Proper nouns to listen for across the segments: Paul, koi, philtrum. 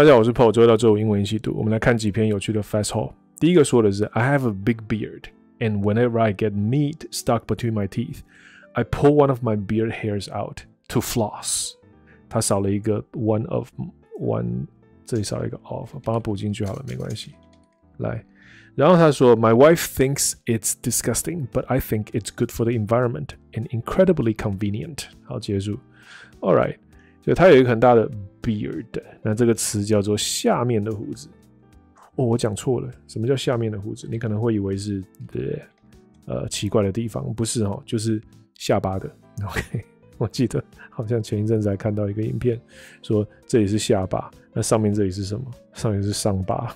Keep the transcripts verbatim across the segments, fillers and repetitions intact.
大家好，我是 Paul， 周一到周五英文一起读。我们来看几篇有趣的 fast haul。第一个说的是 I have a big beard, and whenever I get meat stuck between my teeth, I pull one of my beard hairs out to floss。他少了一个 one of one， 这里少了一个 of， 帮他补进去好了，没关系。来，然后他说 My wife thinks it's disgusting, but I think it's good for the environment and incredibly convenient。好，结束。All right。 所以它有一个很大的 beard， 那这个词叫做下面的胡子。哦，我讲错了，什么叫下面的胡子？你可能会以为是呃奇怪的地方，不是哦，就是下巴的。OK， 我记得好像前一阵子还看到一个影片，说这里是下巴，那上面这里是什么？上面是上巴。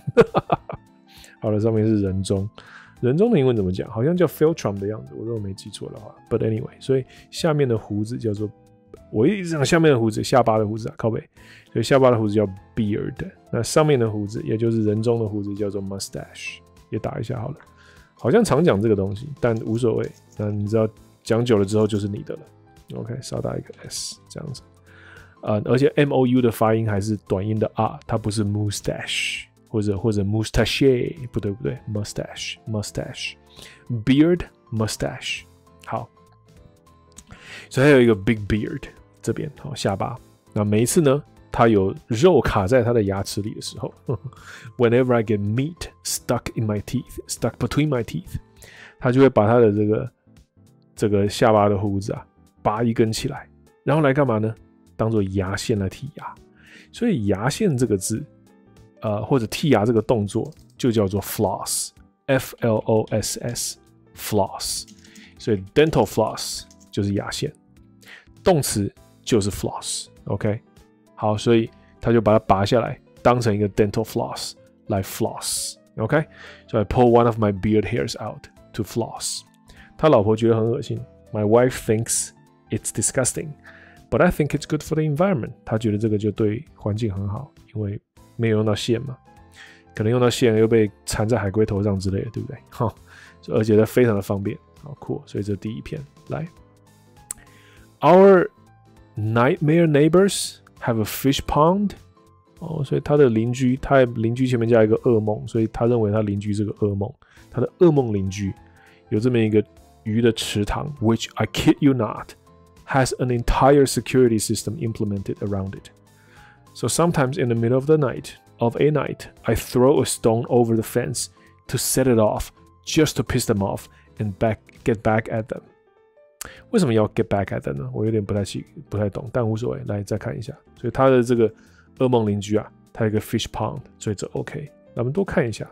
好了，上面是人中，人中的英文怎么讲？好像叫 philtrum 的样子，我如果没记错的话。But anyway， 所以下面的胡子叫做。 我一直讲下面的胡子，下巴的胡子啊，靠北。所以下巴的胡子叫 beard， 那上面的胡子，也就是人中的胡子，叫做 mustache， 也打一下好了。好像常讲这个东西，但无所谓。那你知道讲久了之后就是你的了。OK， 少打一个 s 这样子。呃，而且 m o u 的发音还是短音的 r， 它不是 mustache 或者或者 mustache， 不对不对 ，mustache mustache beard mustache 好。 所以它有一个 big beard， 这边好下巴。那每一次呢，它有肉卡在它的牙齿里的时候 ，whenever I get meat stuck in my teeth, stuck between my teeth， 它就会把它的这个这个下巴的胡子啊拔一根起来，然后来干嘛呢？当做牙线来剔牙。所以牙线这个字，呃，或者剔牙这个动作就叫做 floss， f l o s s floss。所以 dental floss。 就是牙线，动词就是 floss，OK， 好，所以他就把它拔下来，当成一个 dental floss 来 floss，OK， so I pull one of my beard hairs out to floss。他老婆觉得很恶心 ，My wife thinks it's disgusting, but I think it's good for the environment。他觉得这个就对环境很好，因为没有用到线嘛，可能用到线又被缠在海龟头上之类的，对不对？哈，而且它非常的方便，好酷，所以这第一篇来。 Our nightmare neighbors have a fish pond。哦，所以他的邻居，他邻居前面加一个噩梦，所以他认为他邻居是个噩梦。他的噩梦邻居有这么一个鱼的池塘 ，which I kid you not has an entire security system implemented around it. So sometimes in the middle of the night, of a night, I throw a stone over the fence to set it off, just to piss them off and back get back at them. 为什么要 get back at them 呢？我有点不太清、不太懂，但无所谓。来，再看一下。所以他的这个噩梦邻居啊，他有一个 fish pond， 所以这 OK。咱们多看一下。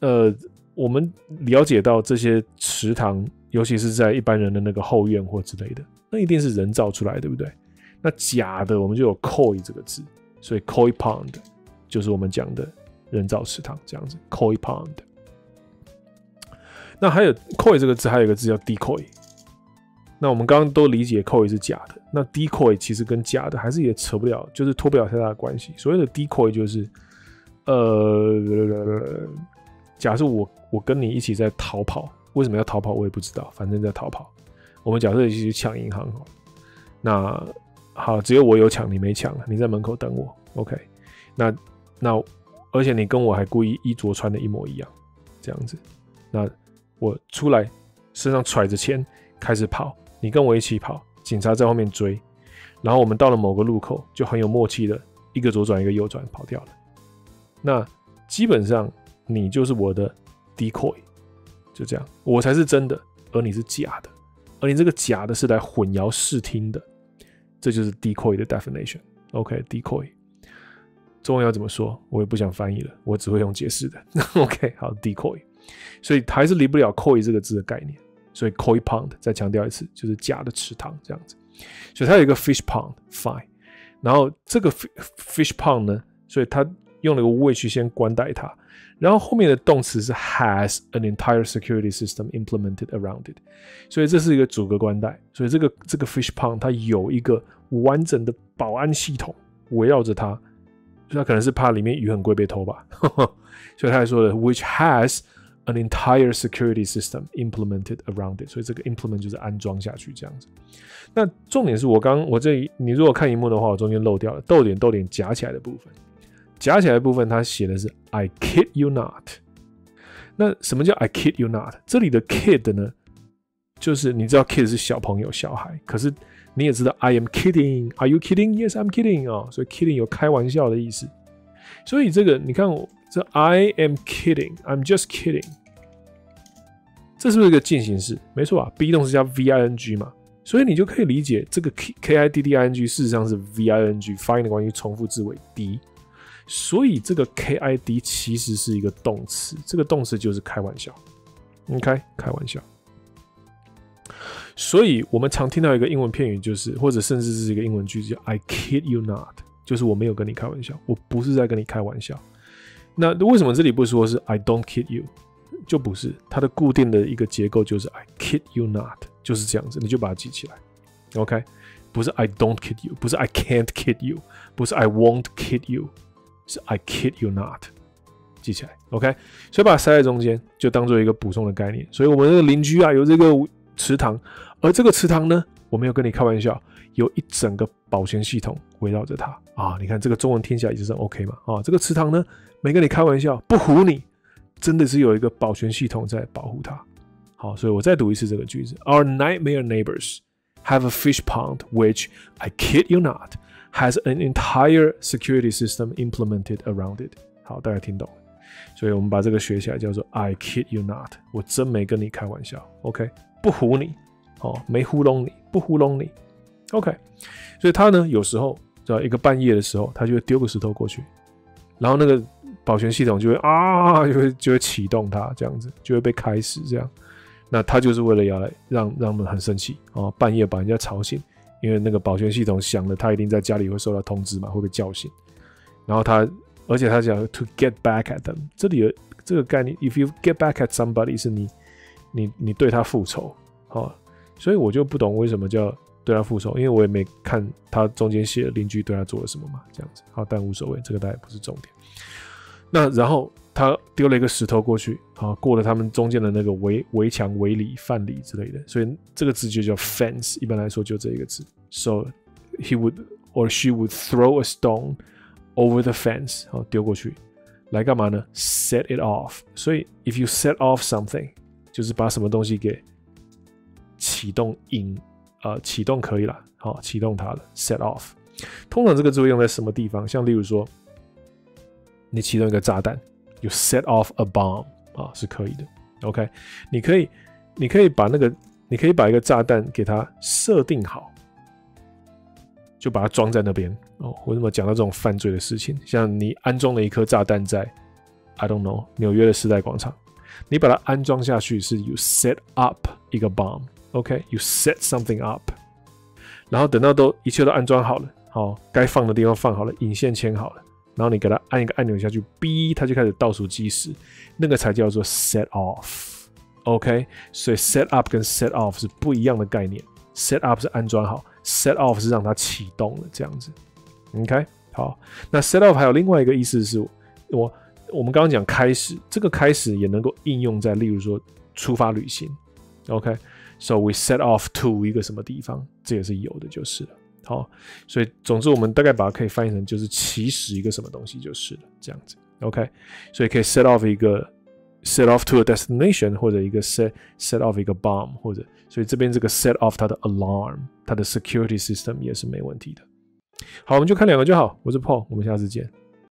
呃，我们了解到这些池塘，尤其是在一般人的那个后院或之类的，那一定是人造出来，对不对？那假的，我们就有 koi 这个字，所以 koi pond 就是我们讲的人造池塘，这样子 koi pond。那还有 koi 这个字，还有一个字叫 decoy。 那我们刚刚都理解 koi 是假的，那 decoy 其实跟假的还是也扯不了，就是脱不了太大的关系。所谓的 decoy 就是，呃，假设我我跟你一起在逃跑，为什么要逃跑我也不知道，反正在逃跑。我们假设一起去抢银行，那好，只有我有抢，你没抢，你在门口等我 ，OK？ 那那而且你跟我还故意衣着穿的一模一样，这样子，那我出来身上揣着钱开始跑。 你跟我一起跑，警察在后面追，然后我们到了某个路口，就很有默契的一个左转一个右转跑掉了。那基本上你就是我的 decoy， 就这样，我才是真的，而你是假的，而你这个假的是来混淆视听的，这就是 decoy 的 definition。OK，decoy， 中文要怎么说？我也不想翻译了，我只会用解释的。OK， 好 ，decoy， 所以还是离不了 koi 这个字的概念。 所以 koi pond 再强调一次，就是假的池塘这样子。所以它有一个 fish pond，fine。然后这个 fish pond 呢，所以它用了个which先冠带它，然后后面的动词是 has an entire security system implemented around it。所以这是一个主格冠带。所以这个这个 fish pond 它有一个完整的保安系统围绕着它。所以它可能是怕里面鱼很贵被偷吧。所以他还说了 which has。 An entire security system implemented around it， 所以这个 implement 就是安装下去这样子。那重点是我刚我这你如果看荧幕的话，我中间漏掉了逗点逗点夹起来的部分。夹起来的部分它写的是 I kid you not。那什么叫 I kid you not？ 这里的 kid 呢，就是你知道 kid 是小朋友、小孩，可是你也知道 I am kidding。Are you kidding? Yes, I'm kidding。哦，所以 kidding 有开玩笑的意思。所以这个你看我这 I am kidding, I'm just kidding。 这是不是一个进行式？没错啊 ，be 动词加 v i n g 嘛，所以你就可以理解这个 k, k i d d i n g 事实上是 v i n g 发音的关系，重复字尾 d， 所以这个 k i d 其实是一个动词，这个动词就是开玩笑 ，OK， 开玩笑。所以我们常听到一个英文片语，就是或者甚至是一个英文句子叫 I kid you not， 就是我没有跟你开玩笑，我不是在跟你开玩笑。那为什么这里不说是 I don't kid you？ 就不是，它的固定的一个结构就是 I kid you not， 就是这样子，你就把它记起来 ，OK？ 不是 I don't kid you， 不是 I can't kid you， 不是 I won't kid you， 是 I kid you not， 记起来 ，OK？ 所以把它塞在中间，就当做一个补充的概念。所以我们这个邻居啊，有这个池塘，而这个池塘呢，我没有跟你开玩笑，有一整个保全系统围绕着它啊。你看这个中文听起来也是 OK 嘛？啊，这个池塘呢，没跟你开玩笑，不唬你。 真的是有一个保全系统在保护它。好，所以我再读一次这个句子 ：Our nightmare neighbors have a fish pond which, I kid you not, has an entire security system implemented around it。好，大家听懂了。所以我们把这个学起来，叫做 I kid you not。我真没跟你开玩笑 ，OK？ 不唬你，哦，没糊弄你，不糊弄你 ，OK？ 所以他呢，有时候在一个半夜的时候，他就会丢个石头过去，然后那个。 保全系统就会啊，就会就会启动它，这样子就会被开始这样。那它就是为了要来让让我们很生气啊、哦，半夜把人家吵醒，因为那个保全系统想了，它一定在家里会受到通知嘛，会被叫醒。然后它，而且它讲 to get back at them， 这里有这个概念 ，if you get back at somebody 是你你你对他复仇啊、哦，所以我就不懂为什么叫对他复仇，因为我也没看他中间写邻居对他做了什么嘛，这样子好，但无所谓，这个大概不是重点。 那然后他丢了一个石头过去，啊，过了他们中间的那个围围墙、围篱、范篱之类的，所以这个字就叫 fence。一般来说就这一个字。So he would or she would throw a stone over the fence， 啊，丢过去，来干嘛呢 ？Set it off。所以 if you set off something， 就是把什么东西给启动引，呃，启动可以了，好，启动它了 ，set off。通常这个字会用在什么地方？像例如说。 你启动一个炸弹 ，you set off a bomb 啊，是可以的。OK， 你可以，你可以把那个，你可以把一个炸弹给它设定好，就把它装在那边哦。为什么讲到这种犯罪的事情？像你安装了一颗炸弹在 ，I don't know， 纽约的时代广场，你把它安装下去是 you set up 一个 bomb。OK，you set something up， 然后等到都一切都安装好了，好，该放的地方放好了，引线牵好了。 然后你给它按一个按钮下去 ，B， 它就开始倒数计时，那个才叫做 set off。OK， 所以 set up 跟 set off 是不一样的概念。set up 是安装好 ，set off 是让它启动了这样子。OK， 好，那 set off 还有另外一个意思是，我我们刚刚讲开始，这个开始也能够应用在例如说出发旅行。OK，so we set off to 一个什么地方，这也是有的，就是了。 好，所以总之我们大概把它可以翻译成就是起始一个什么东西就是了，这样子 ，OK？ 所以可以 set off 一个 set off to a destination， 或者一个 set set off 一个 bomb， 或者所以这边这个 set off 它的 alarm， 它的 security system 也是没问题的。好，我们就看两个就好。我是 Paul， 我们下次见。